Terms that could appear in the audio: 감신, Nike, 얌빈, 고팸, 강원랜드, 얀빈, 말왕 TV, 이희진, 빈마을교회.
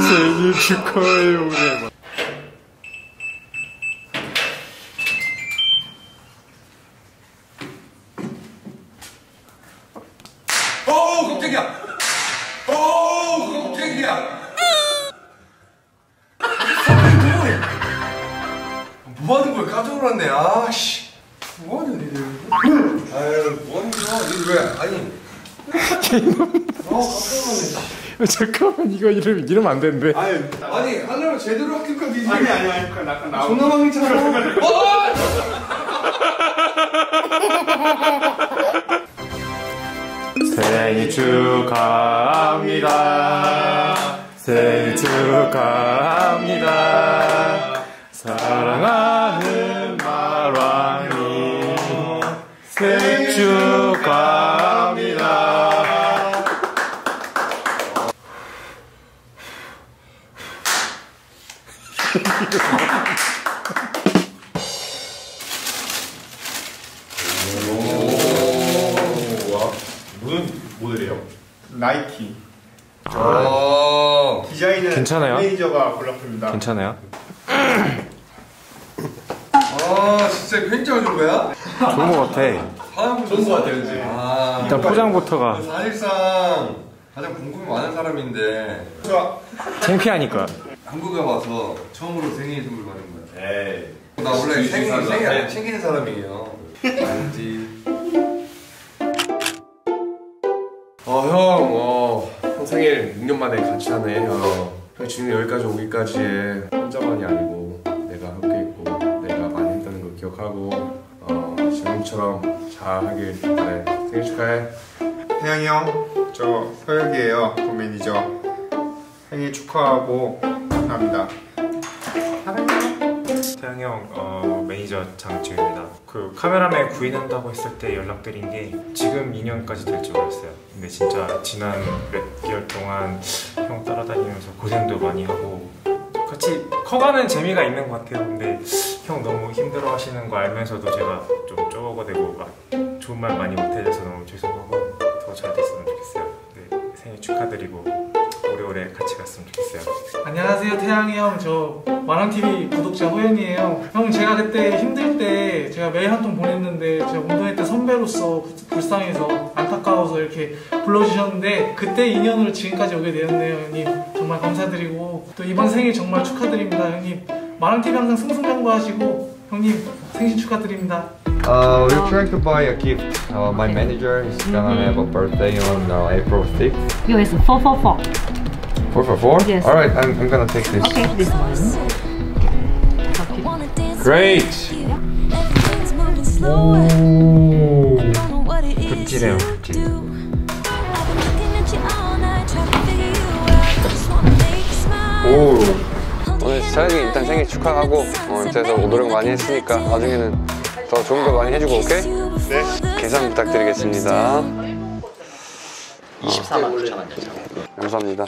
생일 축하해, 오래마. 어우, 깜짝이야! 어우, 깜짝이야! 뭐 하는 거야? 깜짝 놀랐네, 아, 씨. 뭐 하냐, 니들. 아유, 뭐 하는 거야, 니들 왜? 아니. 잠깐만, 이거 이름 안 되는데. 아니, 하려면 제대로 합격한 니들. 아니, 약간 나와. 존나망이처럼. 생일 축하합니다. 생일 축하합니다. 사랑하는 말왕이 생일 축하합니다. 오, 무슨 모델이에요? 나이키. 디자인은 괜찮아요? 매니저가 골랐습니다. 괜찮아요? 아, 진짜 굉장히 좋은 거야? 좋은 거 같아. 좋은 거 같아, 그치? 아, 일단 포장부터가. 사실상 가장 궁금이 많은 사람인데. 창피하니까. 한국에 와서 처음으로 생일 선물 받은 거야. 에이. 나 원래 생일 안 챙기는 사람이에요. 반지. 형 생일 6년 만에 같이 하네, 형. 지금 여기까지 오기까지 혼자만이 아니고 내가 함께 있고. 기억하고 지금처럼 잘하길 바래. 생일 축하해. 태양이 형, 저 서혁이에요. 그 매니저. 생일 축하하고 감사합니다. 사랑해요. 태양이 형, 매니저 장지우입니다. 그 카메라맨 구인한다고 했을 때 연락드린 게 지금 2년까지 될 줄 알았어요. 근데 진짜 지난 몇 개월 동안 형 따라다니면서 고생도 많이 하고 같이 커가는 재미가 있는 것 같아요. 근데 형 너무 힘들어 하시는 거 알면서도 제가 좀 쪼그가 되고 막 좋은 말 많이 못해줘서 너무 죄송하고 더 잘 됐으면 좋겠어요. 네, 생일 축하드리고 오래오래 같이 갔으면 좋겠어요. 안녕하세요, 태양이 형. 저 말왕 TV 구독자 호연이에요. 형, 제가 그때 힘들 때 제가 메일 한 통 보냈는데 제가 운동회 때 선배로서 불쌍해서 안타까워서 이렇게 불러주셨는데 그때 인연으로 지금까지 오게 되었네요, 형님. 정말 감사드리고 또 이번 생일 정말 축하드립니다, 형님. 말왕 TV 항상 승승장구하시고 형님 생신 축하드립니다. We're trying to buy a gift. My manager is gonna have a birthday on April 6th. It's 444. 444? Yes. Alright, I'm gonna take this. Okay, this one. Okay. Great. 오, 급지네요. 오, 오늘 사장님 일단 생일 축하하고 진짜 노력 많이 했으니까 나중에는 더 좋은 거 많이 해주고, 오케이? 네. 계산 부탁드리겠습니다. 24만 9천 원. 감사합니다.